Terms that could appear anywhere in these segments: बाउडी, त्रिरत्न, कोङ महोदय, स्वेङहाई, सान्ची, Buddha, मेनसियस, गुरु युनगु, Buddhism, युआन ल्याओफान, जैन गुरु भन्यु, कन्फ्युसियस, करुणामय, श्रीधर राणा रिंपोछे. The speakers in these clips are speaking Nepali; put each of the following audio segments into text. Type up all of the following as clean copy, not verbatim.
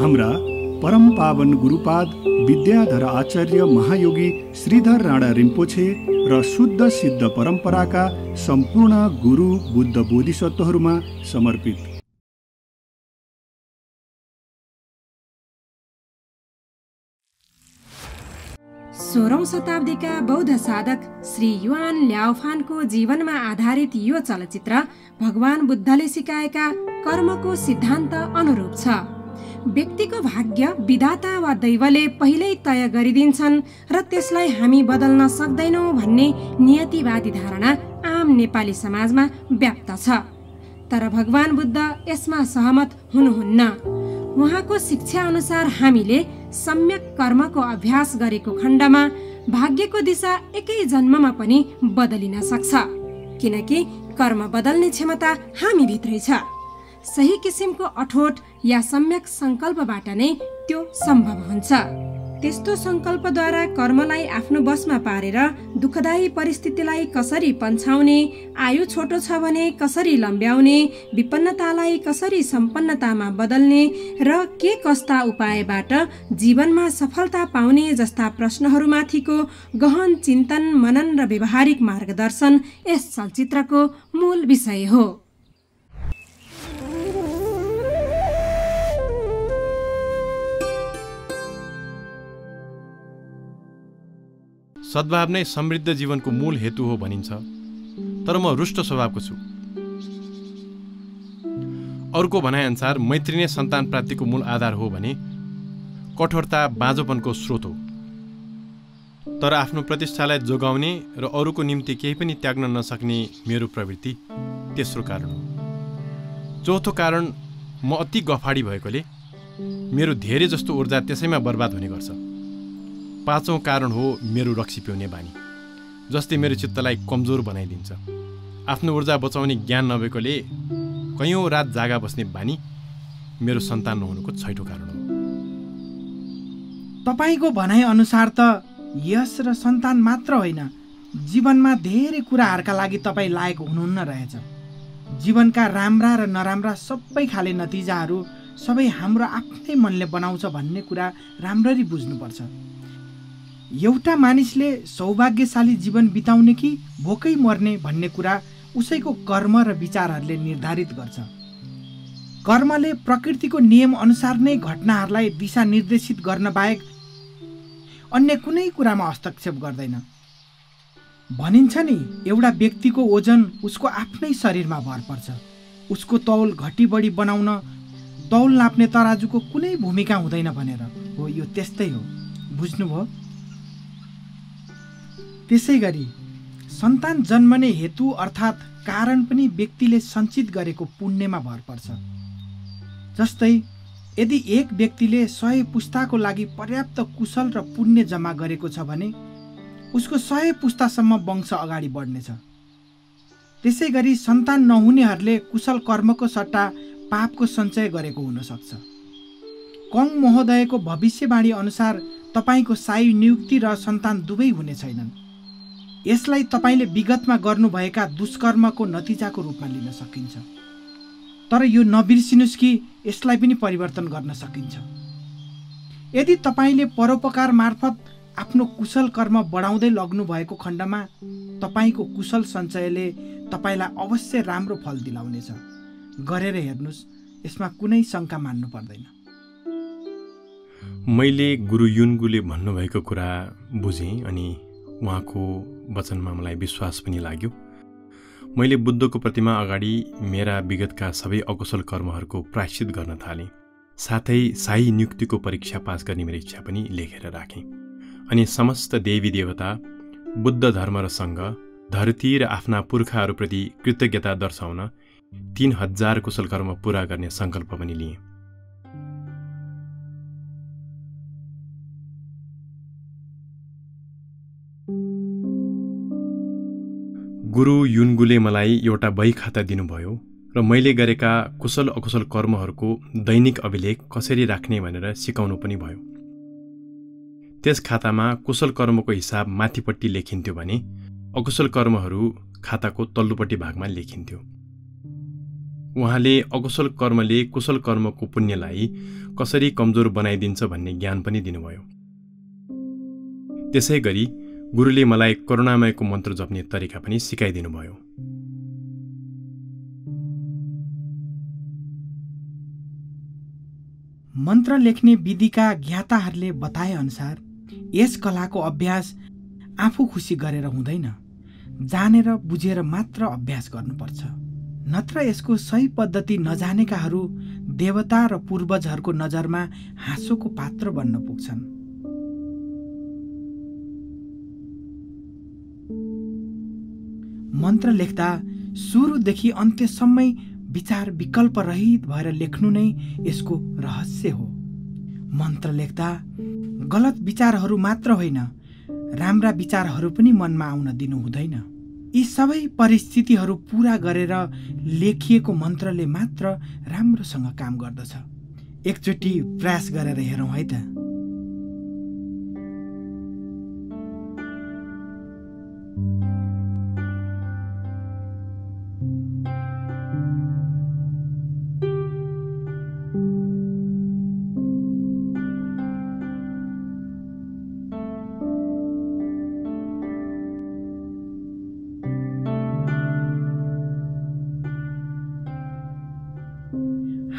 हाम्रा परम पावन गुरुपाद विद्याधर आचार्य महायोगी श्रीधर राणा रिंपोछे र शुद्ध सिद्ध परम्पराका सम्पूर्ण गुरु बुद्ध बोधिसत्वहरूमा समर्पित। सोह्रौं शताब्दीका बौद्ध साधक श्री युआन ल्याओफानको जीवनमा आधारित यो चलचित्र भगवान बुद्धले सिकाएका कर्मको सिद्धान्त अनुरूप छ। व्यक्तिको भाग्य विधाता वा दैवले पहिल्यै तय गरिदिन्छन् र त्यसलाई हामी बदल्न सक्दैनौं भन्ने नियतिवादी धारणा आम नेपाली समाजमा व्याप्त छ। तर भगवान बुद्ध यसमा सहमत हुनुहुन्न। उहाँको शिक्षा अनुसार हामीले सम्यक कर्मको अभ्यास गरेको खण्डमा भाग्यको दिशा एकै जन्ममा पनि बदलिन सक्छ, किनकि कर्म बदल्ने क्षमता हामी भित्रै छ। सही किसिमको अठोट या सम्यक संकल्पबाट नै त्यो सम्भव हुन्छ। त्यस्तो संकल्पद्वारा कर्मलाई आफ्नो बसमा पारेर दुःखदायी परिस्थितिलाई कसरी पन्छाउने, आयु छोटो छ भने कसरी लम्ब्याउने, विपन्नतालाई कसरी सम्पन्नतामा बदल्ने र के कस्ता उपायबाट जीवनमा सफलता पाउने जस्ता प्रश्नहरूमाथिको गहन चिन्तन मनन र व्यवहारिक मार्गदर्शन यस चलचित्रको मूल विषय हो। सद्भाव नै समृद्ध जीवनको मूल हेतु हो भनिन्छ, तर म रुष्ट स्वभावको छु। अरूको भनाइअनुसार मैत्री नै सन्तान प्राप्तिको मूल आधार हो भने कठोरता बाँझोपनको स्रोत हो, तर आफ्नो प्रतिष्ठालाई जोगाउने र अरूको निम्ति केही पनि त्याग्न नसक्ने मेरो प्रवृत्ति तेस्रो कारण हो। चौथो कारण, म अति गफाडी भएकोले मेरो धेरै जस्तो ऊर्जा त्यसैमा बर्बाद हुने गर्छ। पाँचौं कारण हो मेरो रक्सी पिउने बानी, जसले मेरो चित्तलाई कमजोर बनाइदिन्छ। आफ्नो ऊर्जा बचाउने ज्ञान नभएकोले कयौं रात जागा बस्ने बानी मेरो सन्तान नहुनुको छैटौं कारण हो। तपाईको भनाइ अनुसार त यश र सन्तान मात्र होइन, जीवनमा धेरै कुराहरुका लागि तपाई लायक हुनुहुन्न रहेछ। जीवनका राम्रा र नराम्रा सबै खाले नतिजाहरु सबै हाम्रो आफ्नै मनले बनाउँछ भन्ने कुरा राम्ररी बुझ्नुपर्छ। एउटा मानिसले सौभाग्यशाली जीवन बिताउने कि भोकै मर्ने भन्ने कुरा उसैको कर्म र विचारहरूले निर्धारित गर्छ। कर्मले प्रकृतिको नियम अनुसार नै घटनाहरूलाई दिशा निर्देशित गर्न बाहेक अन्य कुनै कुरामा हस्तक्षेप गर्दैन। भनिन्छ नि, एउटा व्यक्तिको ओजन उसको आफ्नै शरीरमा भर पर्छ। उसको तौल घटी बढी बनाउन तौल नाप्ने तराजुको कुनै भूमिका हुँदैन भनेर हो। यो त्यस्तै हो, बुझ्नुभयो। त्यसैगरी सन्तान जन्मने हेतु अर्थात् कारण पनि व्यक्तिले सञ्चित गरेको पुण्यमा भर पर्छ। जस्तै यदि एक व्यक्तिले 100 पुस्ताको लागि पर्याप्त कुशल र पुण्य जम्मा गरेको छ भने उसको 100 पुस्तासम्म वंश अगाडि बढ्नेछ। त्यसैगरी सन्तान नहुनेहरूले कुशल कर्मको सट्टा पापको सञ्चय गरेको हुन सक्छ। कोङ महोदयको भविष्यवाणी अनुसार तपाईको सायु नियुक्ति र सन्तान दुवै हुने छैनन्। यसलाई तपाईले विगतमा गर्नुभएका दुष्कर्मको नतिजाको रूपमा लिन सकिन्छ, तर यो नबिर्सिनुस् कि यसलाई पनि परिवर्तन गर्न सकिन्छ। यदि तपाईले परोपकार मार्फत आफ्नो कुशल कर्म बढाउँदै लग्नु भएको खण्डमा तपाईको कुशल सञ्चयले तपाईलाई अवश्य राम्रो फल दिलाउनेछ। गरेर हेर्नुस्, यसमा कुनै शंका मान्नु पर्दैन। मैले गुरु युनगुले भन्नुभएको कुरा बुझेँ अनि उहाँको वचनमा मलाई विश्वास पनि लाग्यो। मैले बुद्धको प्रतिमा अगाडि मेरा विगतका सबै अकुशल कर्महरूको प्रायश्चित गर्न थालेँ, साथै साई नियुक्तिको परीक्षा पास गर्ने मेरो इच्छा पनि लेखेर राखेँ अनि समस्त देवी देवता, बुद्ध धर्म र सङ्घ, धरती र आफ्ना पुर्खाहरूप्रति कृतज्ञता दर्शाउन 3000 कुशल कर्म पूरा गर्ने सङ्कल्प पनि लिएँ। गुरु युनगुले मलाई एउटा बही खाता दिनुभयो र मैले गरेका कुशल अकुशल कर्महरूको दैनिक अभिलेख कसरी राख्ने भनेर सिकाउनु पनि भयो। त्यस खातामा कुशल कर्मको हिसाब माथिपट्टि लेखिन्थ्यो भने अकुशल कर्महरू खाताको तल्लोपट्टि भागमा लेखिन्थ्यो। उहाँले अकुशल कर्मले कुशल कर्मको पुण्यलाई कसरी कमजोर बनाइदिन्छ भन्ने ज्ञान पनि दिनुभयो। त्यसैगरी गुरुले मलाई करुणामयको मन्त्र जप्ने तरिका पनि सिकाइदिनु भयो। मन्त्र लेख्ने विधिका ज्ञाताहरूले बताए अनुसार यस कलाको अभ्यास आफू खुसी गरेर हुँदैन, जानेर बुझेर मात्र अभ्यास गर्नुपर्छ। नत्र यसको सही पद्धति नजानेकाहरू देवता र पूर्वजहरूको नजरमा हाँसोको पात्र बन्न पुग्छन्। मन्त्र लेख्दा सुरुदेखि अन्त्यसम्मै विचार विकल्प रहित भएर लेख्नु नै यसको रहस्य हो। मन्त्र लेख्दा गलत विचारहरू मात्र होइन, राम्रा विचारहरू पनि मनमा आउन दिनु हुँदैन। यी सबै परिस्थितिहरू पूरा गरेर लेखिएको मन्त्रले मात्र राम्रोसँग काम गर्दछ। एकचोटि प्रयास गरेर हेरौँ है त।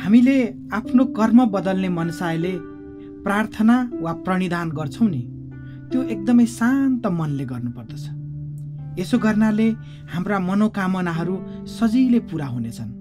हामीले आफ्नो कर्म बदल्ने मनसायले प्रार्थना वा प्रणिधान गर्छौं नि, त्यो एकदमै शान्त मनले गर्नुपर्दछ। यसो गर्नाले हाम्रा मनोकामनाहरू सजिलै पूरा हुनेछन्।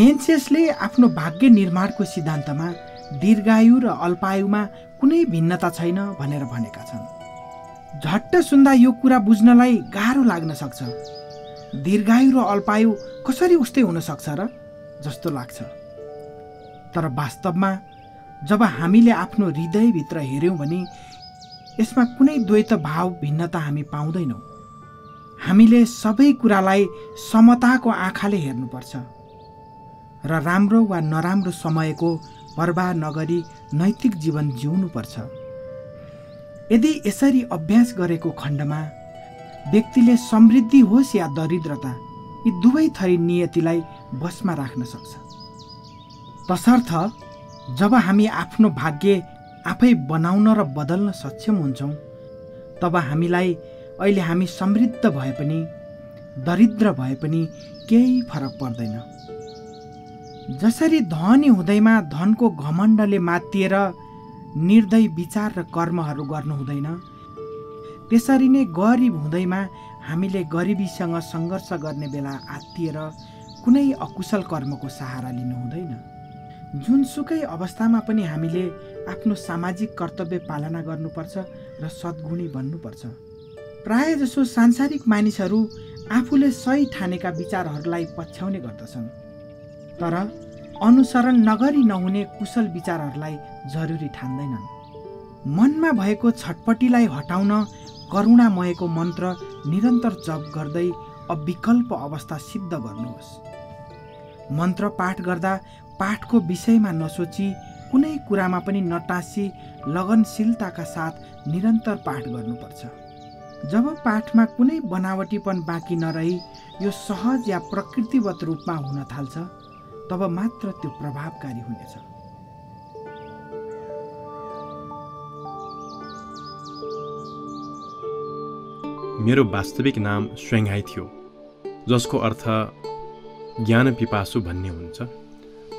मेनसियसले आफ्नो भाग्य निर्माणको सिद्धान्तमा दीर्घायु र अल्पायुमा कुनै भिन्नता छैन भनेर भनेका छन्। झट्ट सुन्दा यो कुरा बुझ्नलाई गाह्रो लाग्न सक्छ। दीर्घायु र अल्पायु कसरी उस्तै हुन सक्छ र जस्तो लाग्छ, तर वास्तवमा जब हामीले आफ्नो हृदयभित्र हेऱ्यौँ भने यसमा कुनै द्वैत भाव भिन्नता हामी पाउँदैनौँ। हामीले सबै कुरालाई समताको आँखाले हेर्नुपर्छ र राम्रो वा नराम्रो समयको बर्बाद नगरी नैतिक जीवन जिउनुपर्छ। यदि यसरी अभ्यास गरेको खण्डमा व्यक्तिले समृद्धि होस् या दरिद्रता, यी दुवै थरी नियतिलाई बसमा राख्न सक्छ। तसर्थ जब हामी आफ्नो भाग्य आफै बनाउन र बदल्न सक्षम हुन्छौँ, तब हामीलाई अहिले हामी समृद्ध भए पनि दरिद्र भए पनि केही फरक पर्दैन। जसरी धनी हुँदैमा धनको घमण्डले मातिएर निर्दयी विचार र कर्महरू गर्नु हुँदैन, त्यसरी नै गरिब हुँदैमा हामीले गरिबीसँग सङ्घर्ष गर्ने बेला आत्तिएर कुनै अकुशल कर्मको सहारा लिनु हुँदैन। जुनसुकै अवस्थामा पनि हामीले आफ्नो सामाजिक कर्तव्य पालना गर्नुपर्छ र सद्गुणी बन्नुपर्छ। प्रायःजसो सांसारिक मानिसहरू आफूले सही ठानेका विचारहरूलाई पछ्याउने गर्दछन्, तर अनुसरण नगरी नहुने कुशल विचारहरूलाई जरुरी ठान्दैनन्। मनमा भएको छटपटीलाई हटाउन करुणामयको मन्त्र निरन्तर जप गर्दै अविकल्प अवस्था सिद्ध गर्नुहोस्। मन्त्र पाठ गर्दा पाठको विषयमा नसोची, कुनै कुरामा पनि नटासी, लगनशीलताका साथ निरन्तर पाठ गर्नुपर्छ। जब पाठमा कुनै बनावटीपन बाँकी नरही यो सहज या प्रकृतिगत रूपमा हुन थाल्छ, तब मात्र त्यो प्रभावकारी हुनेछ। मेरो वास्तविक नाम स्वेङहाई थियो, जसको अर्थ ज्ञान पिपासु भन्ने हुन्छ।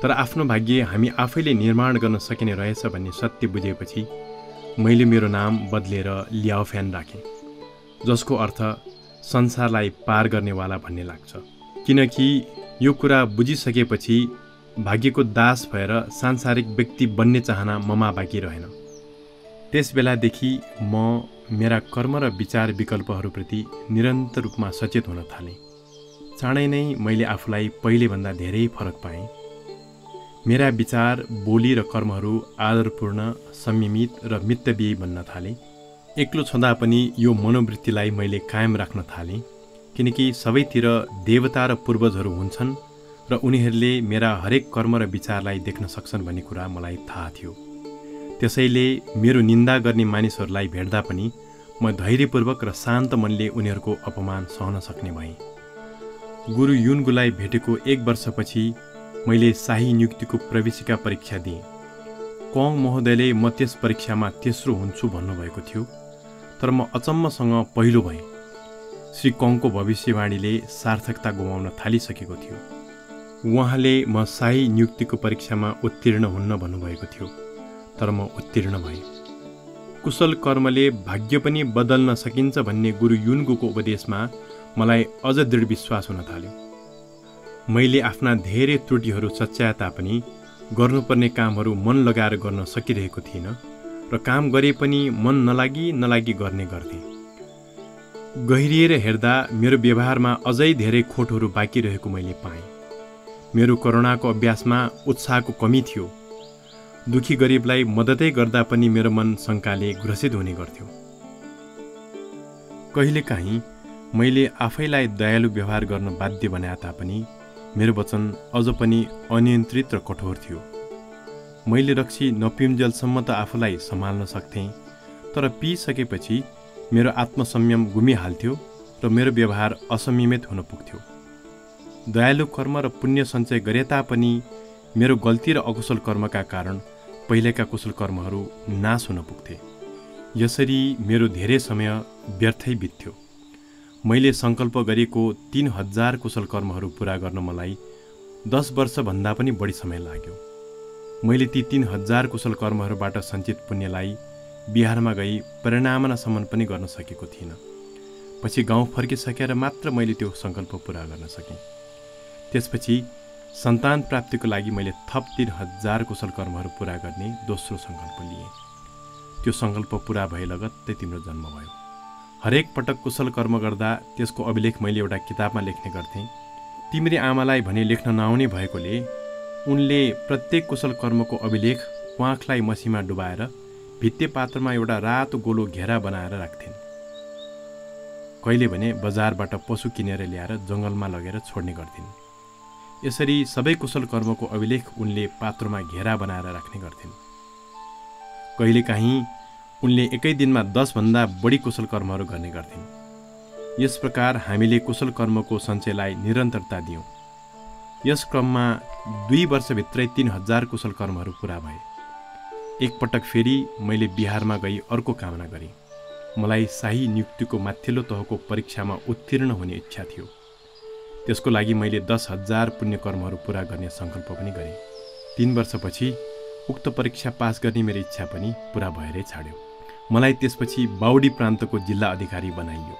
तर आफ्नो भाग्य हामी आफैले निर्माण गर्न सकिने रहेछ भन्ने सत्य बुझेपछि मैले मेरो नाम बदलेर ल्याओफान राखेँ, जसको अर्थ संसारलाई पार गर्नेवाला भन्ने लाग्छ। किनकि यो कुरा बुझिसकेपछि भाग्यको दास भएर सांसारिक व्यक्ति बन्ने चाहना ममा बाँकी रहेन। त्यस बेलादेखि म मेरा कर्म र विचार विकल्पहरूप्रति निरन्तर रूपमा सचेत हुन थालेँ। चाँडै नै मैले आफूलाई पहिलेभन्दा धेरै फरक पाएँ। मेरा विचार बोली र कर्महरू आदरपूर्ण संयमित र मितव्ययी बन्न थाले। एक्लो छँदा पनि यो मनोवृत्तिलाई मैले कायम राख्न थालेँ किनकि सबैतिर देवता र पूर्वजहरू हुन्छन् र उनीहरूले मेरा हरेक कर्म र विचारलाई देख्न सक्छन् भन्ने कुरा मलाई थाहा थियो। त्यसैले मेरो निन्दा गर्ने मानिसहरूलाई भेट्दा पनि म धैर्यपूर्वक र शान्त मनले उनीहरूको अपमान सहन सक्ने भएँ। गुरु युनगुलाई भेटेको एक वर्षपछि मैले शाही नियुक्तिको प्रवेशिका परीक्षा दिएँ। कोङ महोदयले म त्यस परीक्षामा तेस्रो हुन्छु भन्नुभएको थियो, तर म अचम्मसँग पहिलो भएँ। श्री कोङको भविष्यवाणीले सार्थकता गुमाउन थालिसकेको थियो। उहाँले म शाही नियुक्तिको परीक्षामा उत्तीर्ण हुन्न भन्नुभएको थियो, तर म उत्तीर्ण भएँ। कुशल कर्मले भाग्य पनि बदल्न सकिन्छ भन्ने गुरु युनगुको उपदेशमा मलाई अझ दृढ विश्वास हुन थाल्यो। मैले आफ्ना धेरै त्रुटिहरू सच्याए तापनि गर्नुपर्ने कामहरू मन लगाएर गर्न सकिरहेको थिइनँ र काम गरे पनि मन नलागी गर्ने गर्थे। गहिरिएर हेर्दा मेरो व्यवहारमा अझै धेरै खोटहरू बाँकी रहेको मैले पाएँ। मेरो करुणाको अभ्यासमा उत्साहको कमी थियो। दुखी गरिबलाई मद्दतै गर्दा पनि मेरो मन शङ्काले ग्रसित हुने गर्थ्यो। कहिलेकाहीँ मैले आफैलाई दयालु व्यवहार गर्न बाध्य बनाए तापनि मेरो वचन अझ पनि अनियन्त्रित र कठोर थियो। मैले रक्सी नपिउन्जेलसम्म त आफूलाई सम्हाल्न सक्थेँ, तर पिइसकेपछि मेरो आत्मसंयम गुमिहाल्थ्यो र मेरो व्यवहार असंयमित हुन पुग्थ्यो। दयालु कर्म र पुण्य सञ्चय गरे तापनि मेरो गल्ती र अकुशल कर्मका कारण पहिलेका कुशल कर्महरू नाश हुन पुग्थे। यसरी मेरो धेरै समय व्यर्थै बित्थ्यो। मैले संकल्प गरेको 3000 कुशल कर्महरू पूरा गर्न मलाई 10 वर्षभन्दा पनि बढी समय लाग्यो। मैले ती 3000 कुशल कर्महरूबाट सञ्चित पुण्यलाई बिहारमा गई परिणामनासम्म पनि गर्न सकेको थिइनँ। पछि गाउँ फर्किसकेर मात्र मैले त्यो संकल्प पूरा गर्न सकेँ। त्यसपछि सन्तान प्राप्तिको लागि मैले थप 3000 कुशल कर्महरू पूरा गर्ने दोस्रो संकल्प लिएँ। त्यो संकल्प पूरा भए लगत्तै तिम्रो जन्म भयो। हरेक पटक कुशल कर्म गर्दा त्यसको अभिलेख मैले एउटा किताबमा लेख्ने गर्थेँ। तिम्री आमालाई भने लेख्न नआउने भएकोले उनले प्रत्येक कुशल कर्मको अभिलेख प्वाखलाई मसीमा डुबाएर भित्ते पात्रमा एउटा रातो गोलो घेरा बनाएर राख्थिन्। कहिले भने बजारबाट पशु किनेर ल्याएर जङ्गलमा लगेर छोड्ने गर्थिन्। यसरी सबै कुशल कर्मको अभिलेख उनले पात्रमा घेरा बनाएर राख्ने गर्थिन्। कहिलेकाहीँ उनले एकै दिनमा 10 भन्दा बढी कुशल कर्महरू गर्ने गर्थिन्। यस प्रकार हामीले कुशल कर्मको सञ्चयलाई निरन्तरता दियौँ। यस क्रममा 2 वर्षभित्रै 3000 कुशल कर्महरू पूरा भए। एकपटक फेरि मैले बिहारमा गई अर्को कामना गरेँ। मलाई शाही नियुक्तिको माथिल्लो तहको परीक्षामा उत्तीर्ण हुने इच्छा थियो। त्यसको लागि मैले 10000 पुण्यकर्महरू पूरा गर्ने सङ्कल्प पनि गरेँ। 3 वर्षपछि उक्त परीक्षा पास गर्ने मेरो इच्छा पनि पूरा भएरै छाड्यो। मलाई त्यसपछि बाउडी प्रान्तको जिल्ला अधिकारी बनाइयो।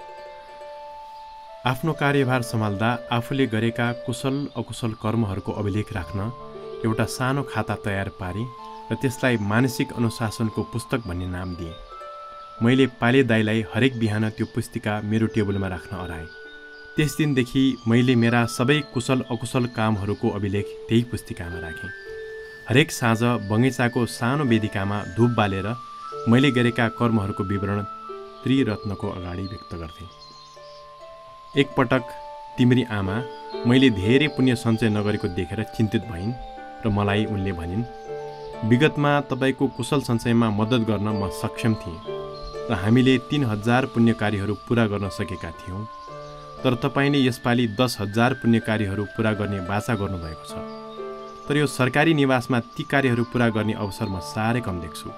आफ्नो कार्यभार सम्हाल्दा आफूले गरेका कुशल अकुशल कर्महरूको अभिलेख राख्न एउटा सानो खाता तयार पारेँ र त्यसलाई मानसिक अनुशासनको पुस्तक भन्ने नाम दिएँ। मैले पाले दाईलाई हरेक बिहान त्यो पुस्तिका मेरो टेबलमा राख्न अराएँ। त्यस दिनदेखि मैले मेरा सबै कुशल अकुशल कामहरूको अभिलेख त्यही पुस्तिकामा राखेँ। हरेक साँझ बगैँचाको सानो वेदिकामा धूप बालेर मैले गरेका कर्महरूको विवरण त्रिरत्नको अगाडि व्यक्त गर्थेँ। एकपटक तिम्री आमा मैले धेरै पुण्य सञ्चय नगरेको देखेर चिन्तित भइन् र मलाई उनले भनिन्, विगतमा तपाईँको कुशल सञ्चयमा मद्दत गर्न म सक्षम थिएँ र हामीले 3000 पुण्य कार्यहरू पूरा गर्न सकेका थियौँ, तर तपाईँले यसपालि 10000 पुण्य कार्यहरू पूरा गर्ने वाचा गर्नुभएको छ। तर यो सरकारी निवासमा ती कार्यहरू पूरा गर्ने अवसर म साह्रै कम देख्छु।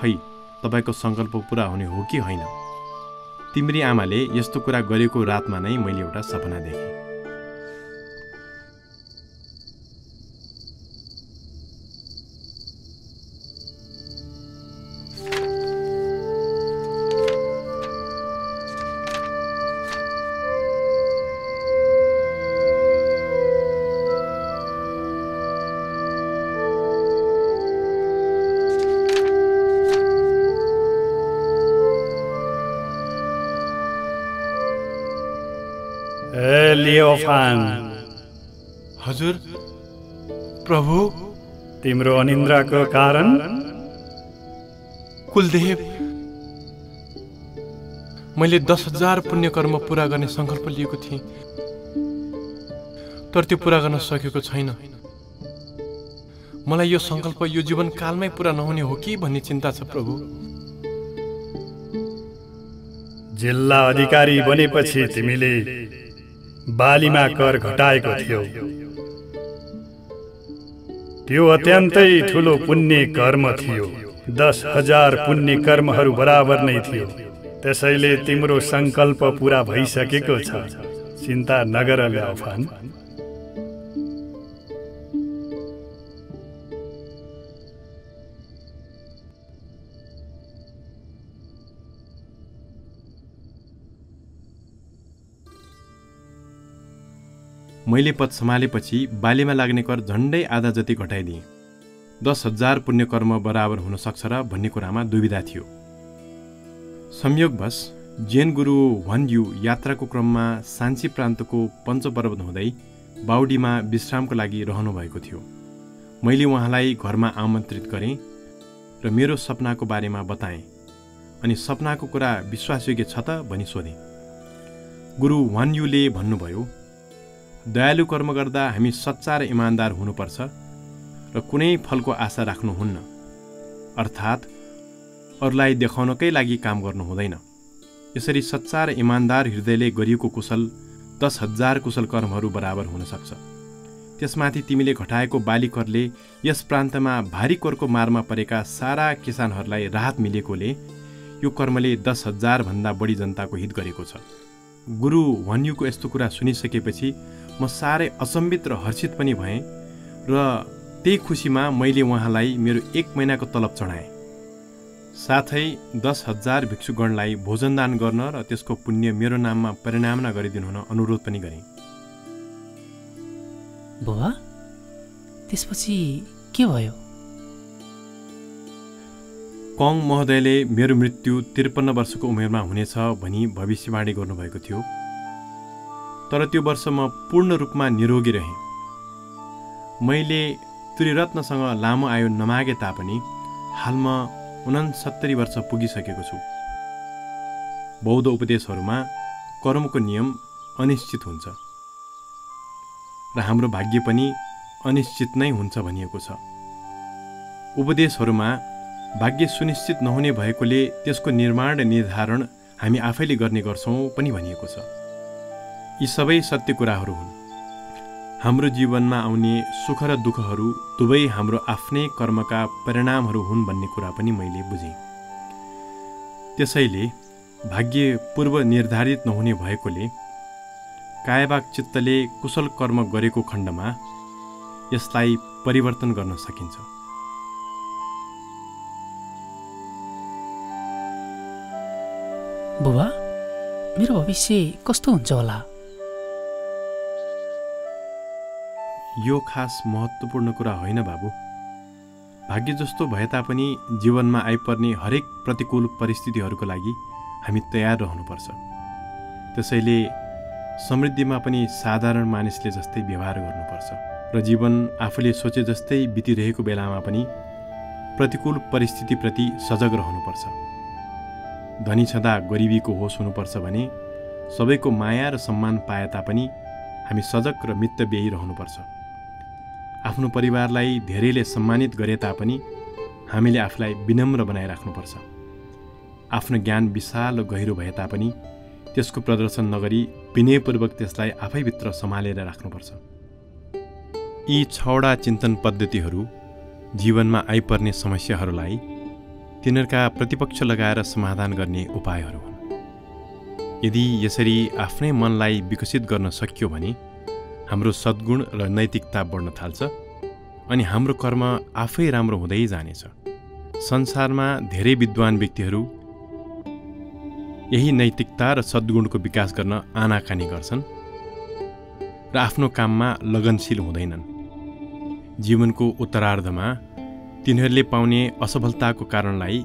खै तपाईँको सङ्कल्प पूरा हुने हो कि होइन? तिम्री आमाले यस्तो कुरा गरेको रातमा नै मैले एउटा सपना देखेँ। ल्याओफान हजुर प्रभु, तिम्रो अनिन्द्राको कारण कुलदेव मैले 10,000 पुण्यकर्म पूरा गर्ने संकल्प लिएको थिएँ, तर त्यो पूरा गर्न सकेको छैन। मलाई यो संकल्प यो जीवन कालमै पूरा नहुने हो कि भन्ने चिन्ता छ प्रभु। जिल्ला अधिकारी बनेपछि तिमीले बालीमा कर घटाएको थियो, त्यो अत्यन्तै ठूलो पुण्य कर्म थियो। 10,000 पुण्य कर्महरू बराबर नै थियो। त्यसैले तिम्रो संकल्प पूरा भइसकेको छ, चिन्ता नगर ल्याओफान। मैले पद सम्हालेपछि बालीमा लाग्ने कर झन्डै आधा जति घटाइदिएँ। 10,000 पुण्यकर्म बराबर हुन सक्छ र भन्ने कुरामा दुविधा थियो। संयोगवश जैन गुरु भन्यु यात्राको क्रममा सान्ची प्रान्तको पञ्चपर्वत हुँदै बाउडीमा विश्रामको लागि रहनुभएको थियो। मैले उहाँलाई घरमा आमन्त्रित गरेँ र मेरो सपनाको बारेमा बताएँ अनि सपनाको कुरा विश्वासयोग्य छ त भनी सोधेँ। गुरु भन्युले भन्नुभयो, दयालु कर्म गर्दा हामी सच्चा र इमानदार हुनुपर्छ र कुनै फलको आशा राख्नुहुन्न, अर्थात् अरूलाई देखाउनकै लागि काम गर्नु हुँदैन। यसरी सच्चा र इमानदार हृदयले गरिएको कुशल 10,000 कुशल कर्महरू बराबर हुन सक्छ। त्यसमाथि तिमीले घटाएको बाली करले यस प्रान्तमा भारी करको मारमा परेका सारा किसानहरूलाई राहत मिलेकोले यो कर्मले 10,000 भन्दा बढी जनताको हित गरेको छ। गुरु भन्युको यस्तो कुरा सुनिसकेपछि म सारै अचम्बित र हर्षित पनि भएँ र त्यही खुसीमा मैले उहाँलाई मेरो 1 महिनाको तलब चढाएँ। साथै 10,000 भिक्षुगणलाई भोजनदान गर्न र त्यसको पुण्य मेरो नाममा परिणामना गरिदिनुहुन अनुरोध पनि गरेँ। बुवा, त्यसपछि के भयो? कोङ महोदयले मेरो मृत्यु 53 वर्षको उमेरमा हुनेछ भनी भविष्यवाणी गर्नुभएको थियो, तर त्यो वर्ष म पूर्ण रूपमा निरोगी रहेँ। मैले त्रिरत्नसँग लामो आयु नमागे तापनि हाल म 69 वर्ष पुगिसकेको छु। बौद्ध उपदेशहरूमा कर्मको नियम अनिश्चित हुन्छ र हाम्रो भाग्य पनि अनिश्चित नै हुन्छ भनिएको छ। उपदेशहरूमा भाग्य सुनिश्चित नहुने भएकोले त्यसको निर्माण र निर्धारण हामी आफैले गर्ने गर्छौँ पनि भनिएको छ। यी सबै सत्य कुराहरू हुन्। हाम्रो जीवनमा आउने सुख र दुःखहरू दुवै हाम्रो आफ्नै कर्मका परिणामहरू हुन् भन्ने कुरा पनि मैले बुझेँ। त्यसैले भाग्य पूर्व निर्धारित नहुने भएकोले कायवाक चित्तले कुशल कर्म गरेको खण्डमा यसलाई परिवर्तन गर्न सकिन्छ। बुवा, मेरो भविष्य कस्तो हुन्छ होला? यो खास महत्त्वपूर्ण कुरा होइन बाबु। भाग्य जस्तो भए तापनि जीवनमा आइपर्ने हरेक प्रतिकूल परिस्थितिहरूको लागि हामी तयार रहनुपर्छ। त्यसैले समृद्धिमा पनि साधारण मानिसले जस्तै व्यवहार गर्नुपर्छ र जीवन आफूले सोचे जस्तै बितिरहेको बेलामा पनि प्रतिकूल परिस्थितिप्रति सजग रहनुपर्छ। धनी छँदा गरिबीको होस हुनुपर्छ भने सबैको माया र सम्मान पाए तापनि हामी सजग र मितव्ययी रहनुपर्छ। आफ्नो परिवारलाई धेरैले सम्मानित गरे तापनि हामीले आफूलाई विनम्र बनाइराख्नुपर्छ। आफ्नो ज्ञान विशाल र गहिरो भए तापनि त्यसको प्रदर्शन नगरी विनयपूर्वक त्यसलाई आफैभित्र सम्हालेर राख्नुपर्छ। यी 6 चिन्तन पद्धतिहरू जीवनमा आइपर्ने समस्याहरूलाई तिनीहरूका प्रतिपक्ष लगाएर समाधान गर्ने उपायहरू हुन्। यदि यसरी आफ्नै मनलाई विकसित गर्न सकियो भने हाम्रो सद्गुण र नैतिकता बढ्न थाल्छ अनि हाम्रो कर्म आफै राम्रो हुँदै जानेछ। संसारमा धेरै विद्वान व्यक्तिहरू यही नैतिकता र सद्गुणको विकास गर्न आनाकानी गर्छन् र आफ्नो काममा लगनशील हुँदैनन्। जीवनको उत्तरार्धमा तिनीहरूले पाउने असफलताको कारणलाई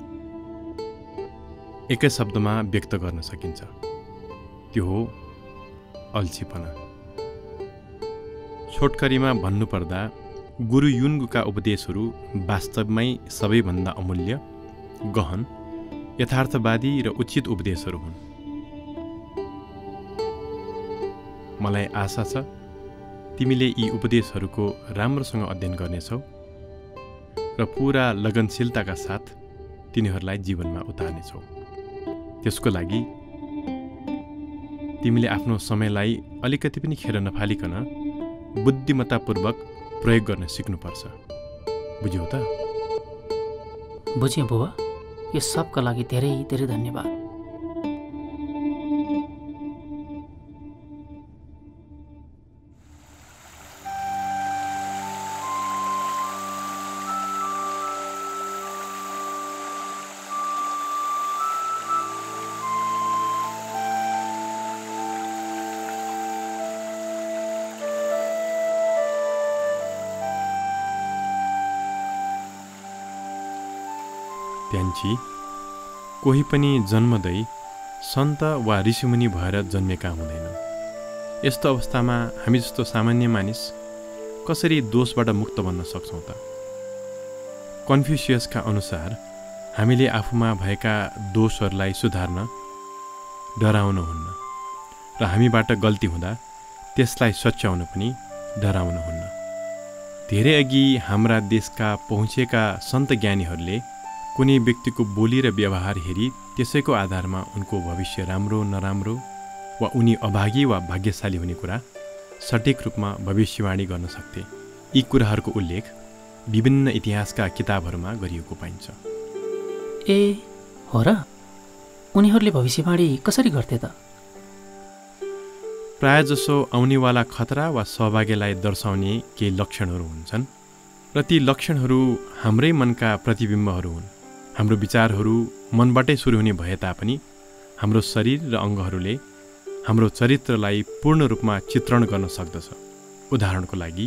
एकै शब्दमा व्यक्त गर्न सकिन्छ, त्यो हो अल्छीपना। छोटकरीमा भन्नुपर्दा गुरु युनगुका उपदेशहरू वास्तवमै सबैभन्दा अमूल्य, गहन, यथार्थवादी र उचित उपदेशहरू हुन्। मलाई आशा छ तिमीले यी उपदेशहरूको राम्रोसँग अध्ययन गर्नेछौ र पूरा लगनशीलताका साथ तिनीहरूलाई जीवनमा उतार्नेछौ। त्यसको लागि तिमीले आफ्नो समयलाई अलिकति पनि खेर नफालिकन बुद्धिमत्तापूर्वक प्रयोग गर्न सिक्नुपर्छ। बुझ्यौ त? बुझ्यौ बुवा। यो सबका लागि धेरै धेरै धन्यवाद। कोही पनि जन्मदै सन्त वा ऋषिमुनि भएर जन्मेका हुँदैनन्। यस्तो अवस्थामा हामी जस्तो सामान्य मानिस कसरी दोषबाट मुक्त बन्न सक्छौँ त? कन्फ्युसियसका अनुसार हामीले आफूमा भएका दोषहरूलाई सुधार्न डराउनु हुन्न र हामीबाट गल्ती हुँदा त्यसलाई सच्याउन पनि डराउनु हुन्न। धेरै अघि हाम्रा देशका पहुँचेका सन्त ज्ञानीहरूले कुनै व्यक्तिको बोली र व्यवहार हेरी त्यसैको आधारमा उनको भविष्य राम्रो नराम्रो वा उनी अभागी वा भाग्यशाली हुने कुरा सटीक रूपमा भविष्यवाणी गर्न सक्थे। यी कुराहरूको उल्लेख विभिन्न इतिहासका किताबहरूमा गरिएको पाइन्छ। ए हो र? उनीहरूले भविष्यवाणी कसरी गर्थे त? प्रायःजसो आउनेवाला खतरा वा सहभागीलाई दर्शाउने केही लक्षणहरू हुन्छन् र ती लक्षणहरू हाम्रै मनका प्रतिबिम्बहरू हुन्। हाम्रो विचारहरू मनबाटै सुरु हुने भए तापनि हाम्रो शरीर र अङ्गहरूले हाम्रो चरित्रलाई पूर्ण रूपमा चित्रण गर्न सक्दछ। उदाहरणको लागि,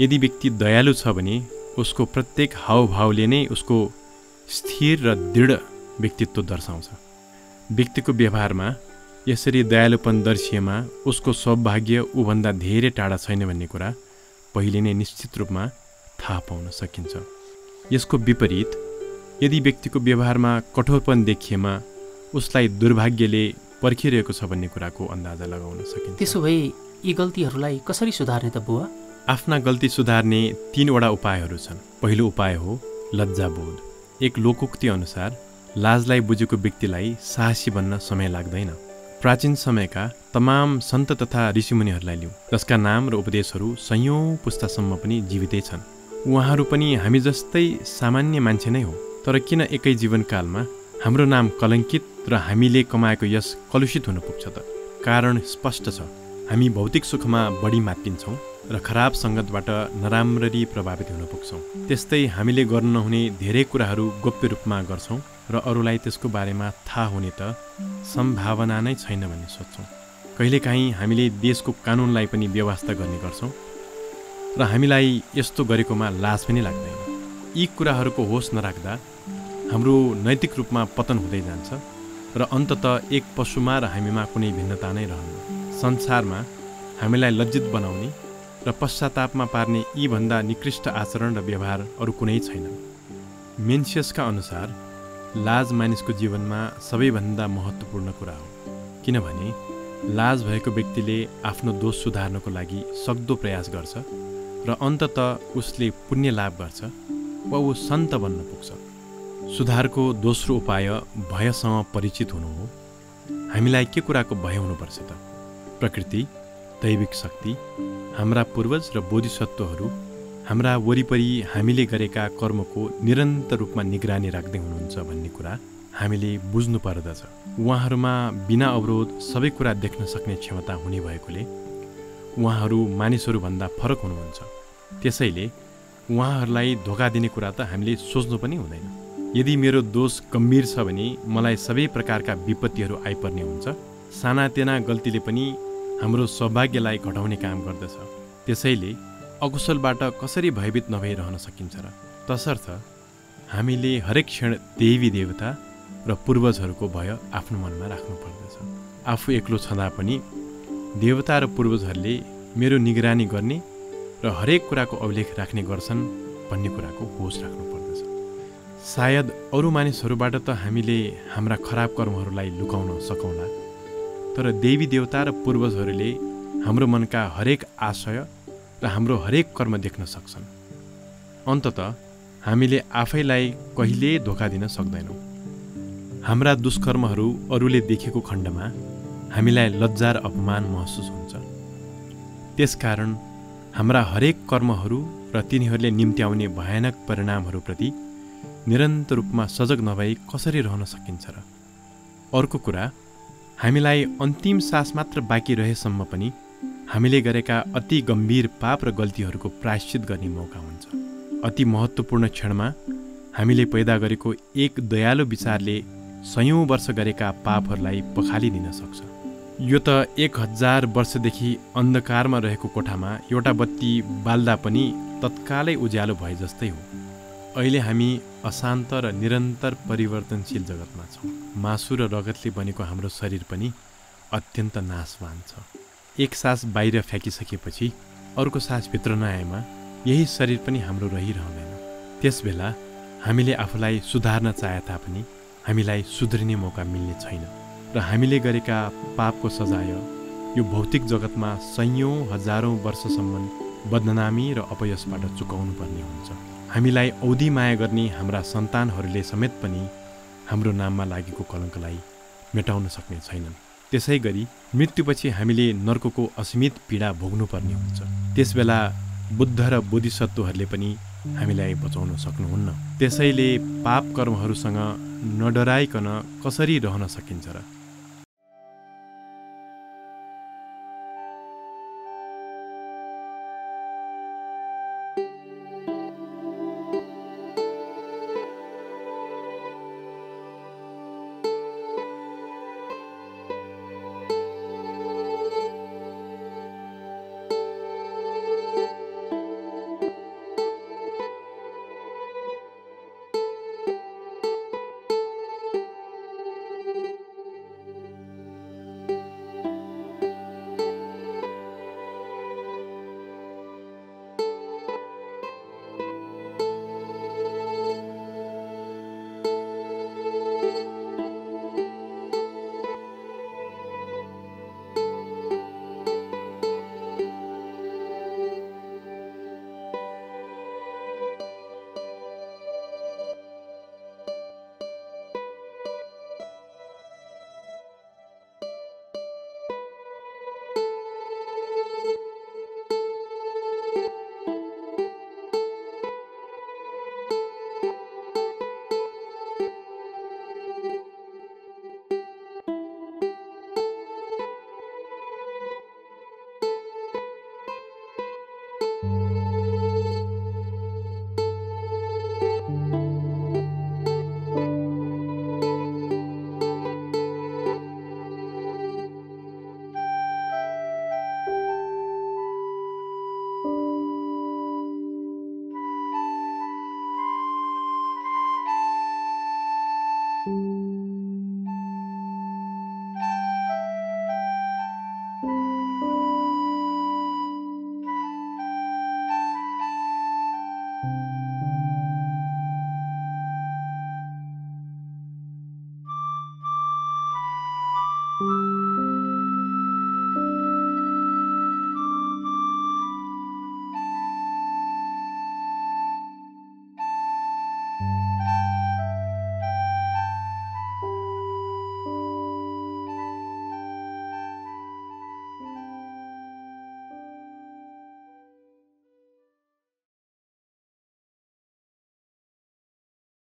यदि व्यक्ति दयालु छ भने उसको प्रत्येक हावभावले नै उसको स्थिर र दृढ व्यक्तित्व दर्शाउँछ। व्यक्तिको व्यवहारमा यसरी दयालुपन दर्शिएमा उसको सौभाग्य ऊभन्दा धेरै टाढा छैन भन्ने कुरा पहिले नै निश्चित रूपमा थाहा पाउन सकिन्छ। यसको विपरीत, यदि व्यक्तिको व्यवहारमा कठोरपन देखिएमा उसलाई दुर्भाग्यले पर्खिरहेको छ भन्ने कुराको अन्दाजा लगाउन सकिन्छ। त्यसो भए यी गल्तीहरूलाई कसरी सुधार्ने त बुवा? आफ्ना गल्ती सुधार्ने तीनवटा उपायहरू छन्। पहिलो उपाय हो लज्जाबोध। एक लोकोक्ति अनुसार लाजलाई बुझेको व्यक्तिलाई साहसी बन्न समय लाग्दैन। प्राचीन समयका तमाम सन्त तथा ऋषिमुनिहरूलाई लिउँ जसका नाम र उपदेशहरू सयौं पुस्तासम्म पनि जीवितै छन्। उहाँहरू पनि हामी जस्तै सामान्य मान्छे नै हो, तर किन एकै जीवनकालमा हाम्रो नाम कलङ्कित र हामीले कमाएको यश कलुषित हुन पुग्छ त? कारण स्पष्ट छ। हामी भौतिक सुखमा बढी मात्पिन्छौँ र खराब सङ्गतबाट नराम्ररी प्रभावित हुन पुग्छौँ। त्यस्तै हामीले गर्न नहुने धेरै कुराहरू गोप्य रूपमा गर्छौँ र अरूलाई त्यसको बारेमा थाहा हुने त सम्भावना नै छैन भन्ने सोच्छौँ। कहिलेकाहीँ हामीले देशको कानुनलाई पनि व्यवस्था गर्ने गर्छौँ र हामीलाई यस्तो गरेकोमा लाज पनि लाग्दैन। यी कुराहरूको होस नराख्दा हाम्रो नैतिक रूपमा पतन हुँदै जान्छ र अन्ततः एक पशुमा र हामीमा कुनै भिन्नता नै रहन्न। संसारमा हामीलाई लज्जित बनाउने र पश्चातापमा पार्ने यी भन्दा निकृष्ट आचरण र व्यवहार अरू कुनै छैन। मेनसियसका अनुसार लाज मानिसको जीवनमा सबैभन्दा महत्त्वपूर्ण कुरा हो, किनभने लाज भएको व्यक्तिले आफ्नो दोष सुधार्नको लागि सक्दो प्रयास गर्छ र अन्ततः उसले पुण्य लाभ गर्छ वा ऊ सन्त बन्न पुग्छ। सुधारको दोस्रो उपाय भयसँग परिचित हुनु हो। हामीलाई के कुराको भय हुनुपर्छ त? प्रकृति, दैविक शक्ति, हाम्रा पूर्वज र बोधिसत्वहरू हाम्रा वरिपरि हामीले गरेका कर्मको निरन्तर रूपमा निगरानी राख्दै हुनुहुन्छ भन्ने कुरा हामीले बुझ्नु पर्दछ। उहाँहरूमा बिना अवरोध सबै कुरा देख्न सक्ने क्षमता हुने भएकोले उहाँहरू मानिसहरूभन्दा फरक हुनुहुन्छ। त्यसैले उहाँहरूलाई धोका दिने कुरा त हामीले सोच्नु पनि हुँदैन। यदि मेरो दोष गम्भीर छ भने मलाई सबै प्रकारका विपत्तिहरू आइपर्ने हुन्छ। सानातिना गल्तीले पनि हाम्रो सौभाग्यलाई घटाउने काम गर्दछ। त्यसैले अकुशलबाट कसरी भयभीत नभइरहन सकिन्छ र? तसर्थ हामीले हरेक क्षण देवी देवता र पूर्वजहरूको भय आफ्नो मनमा राख्नुपर्दछ। आफू एक्लो छँदा पनि देवता र पूर्वजहरूले मेरो निगरानी गर्ने र हरेक कुराको अभिलेख राख्ने गर्छन् भन्ने कुराको होस राख्नुपर्दछ। सायद अरू मानिसहरूबाट त हामीले हाम्रा खराब कर्महरूलाई लुकाउन सकौँला, तर देवी देवता र पूर्वजहरूले हाम्रो मनका हरेक आशय र हाम्रो हरेक कर्म देख्न सक्छन्। अन्ततः हामीले आफैलाई कहिले धोका दिन सक्दैनौँ। हाम्रा दुष्कर्महरू अरूले देखेको खण्डमा हामीलाई लज्जा र अपमान महसुस हुन्छ। त्यसकारण हाम्रा हरेक कर्महरू र तिनीहरूले निम्त्याउने भयानक परिणामहरूप्रति निरन्तर रूपमा सजग नभई कसरी रहन सकिन्छ र? अर्को कुरा, हामीलाई अन्तिम सास मात्र बाँकी रहेसम्म पनि हामीले गरेका अति गम्भीर पाप र गल्तीहरूको प्रायश्चित गर्ने मौका हुन्छ। अति महत्त्वपूर्ण क्षणमा हामीले पैदा गरेको एक दयालु विचारले सयौं वर्ष गरेका पापहरूलाई पखालिदिन सक्छ। यो त 1000 वर्षदेखि अन्धकारमा रहेको कोठामा एउटा बत्ती बाल्दा पनि तत्कालै उज्यालो भए जस्तै हो। अहिले हामी अशान्त र निरन्तर परिवर्तनशील जगतमा छौँ। मासु र रगतले बनेको हाम्रो शरीर पनि अत्यन्त नाशवान छ। एक सास बाहिर फ्याँकिसकेपछि अर्को सास भित्र नआएमा यही शरीर पनि हाम्रो रहिरहँदैन। त्यसबेला हामीले आफूलाई सुधार्न चाहे तापनि हामीलाई सुध्रिने मौका मिल्ने छैन र हामीले गरेका पापको सजाय यो भौतिक जगतमा सयौं हजारौं वर्षसम्म बदनामी र अपयशबाट चुकाउनु पर्ने हुन्छ। हामीलाई औधी माया गर्ने हाम्रा सन्तानहरूले समेत पनि हाम्रो नाममा लागेको कलङ्कलाई मेटाउन सक्ने छैनन्। त्यसै गरी मृत्युपछि हामीले नर्कको असीमित पीडा भोग्नुपर्ने हुन्छ। त्यसबेला बुद्ध र बोधिसत्वहरूले पनि हामीलाई बचाउन सक्नुहुन्न। त्यसैले पाप कर्महरूसँग नडराइकन कसरी रहन सकिन्छ र?